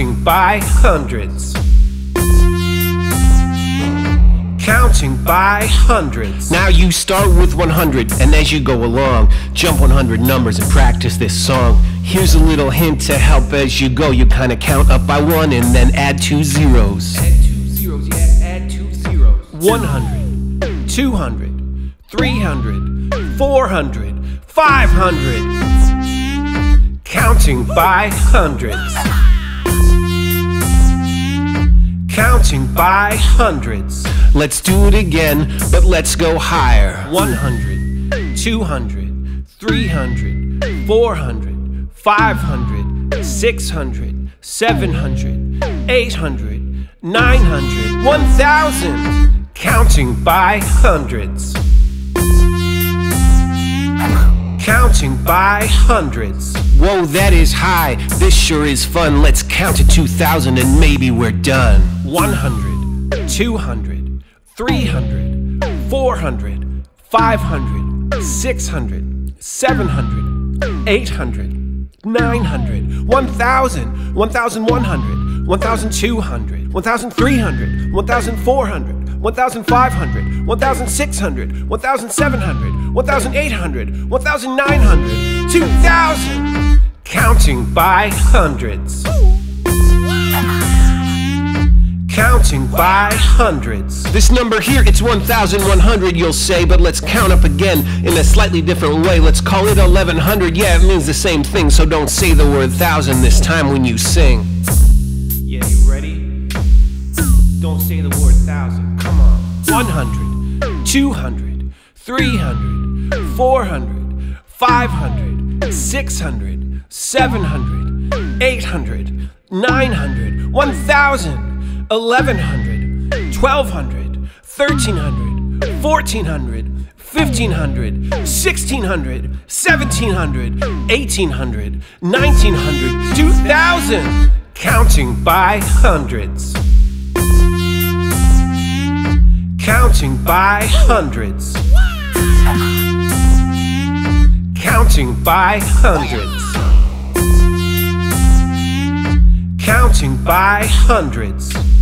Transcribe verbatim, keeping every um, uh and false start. counting by hundreds, counting by hundreds. Now you start with one hundred, and as you go along, jump one hundred numbers and practice this song. Here's a little hint to help as you go. You kinda count up by one and then add two zeros. Add two zeros, yeah, add two zeros. one hundred, two hundred, three hundred, four hundred, five hundred. Counting by hundreds, counting by hundreds. Let's do it again, but let's go higher. one hundred, two hundred, three hundred, four hundred, five hundred, six hundred, seven hundred, eight hundred, nine hundred, one thousand. Counting by hundreds, counting by hundreds. Whoa, that is high. This sure is fun. Let's count to two thousand and maybe we're done. one hundred, two hundred, three hundred, four hundred, five hundred, six hundred, seven hundred, eight hundred, nine hundred, one thousand, one thousand one hundred, one thousand two hundred, one thousand three hundred, one thousand four hundred, one thousand five hundred, one thousand six hundred, one thousand seven hundred, one thousand eight hundred, one thousand nine hundred, two thousand. Counting by hundreds, counting by hundreds. This number here, it's one thousand one hundred, you'll say, but let's count up again in a slightly different way. Let's call it eleven hundred. Yeah, it means the same thing, so don't say the word thousand this time when you sing. Yeah, you ready? Don't say the word thousand, come on. one hundred, two hundred, three hundred, four hundred, five hundred, six hundred, seven hundred, eight hundred, nine hundred, one thousand. eleven hundred, twelve hundred, thirteen hundred, fourteen hundred, fifteen hundred, sixteen hundred, seventeen hundred, eighteen hundred, nineteen hundred, two thousand. Counting by hundreds, counting by hundreds, counting by hundreds, counting by hundreds.